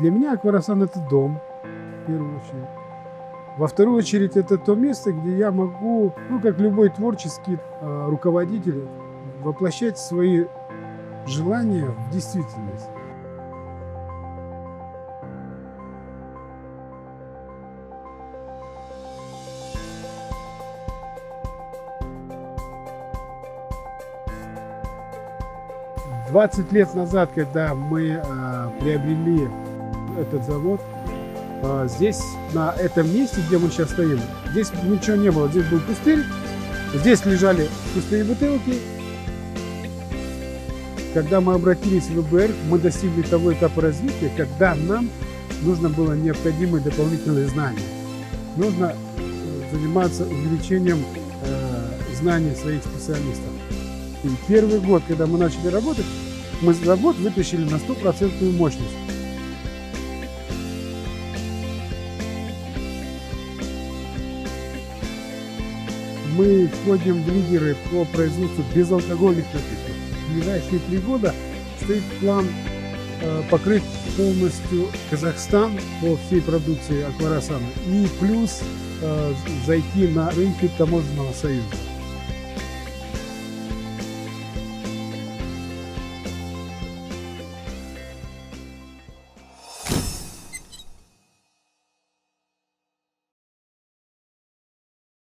Для меня Аква Арасан — это дом, в первую очередь. Во вторую очередь, это то место, где я могу, как любой творческий руководитель, воплощать свои желания в действительность. Двадцать лет назад, когда мы приобрели этот завод, здесь, на этом месте, где мы сейчас стоим, здесь ничего не было. Здесь был пустырь, здесь лежали пустые бутылки. Когда мы обратились в ВБР, мы достигли того этапа развития, когда нам нужно было необходимые дополнительные знания. Нужно заниматься увеличением знаний своих специалистов. И первый год, когда мы начали работать, мы за год вытащили на 100% мощность. Мы входим в лидеры по производству безалкогольных напитков. В ближайшие 3 года стоит план покрыть полностью Казахстан по всей продукции Аква Арасана и плюс зайти на рынки таможенного союза.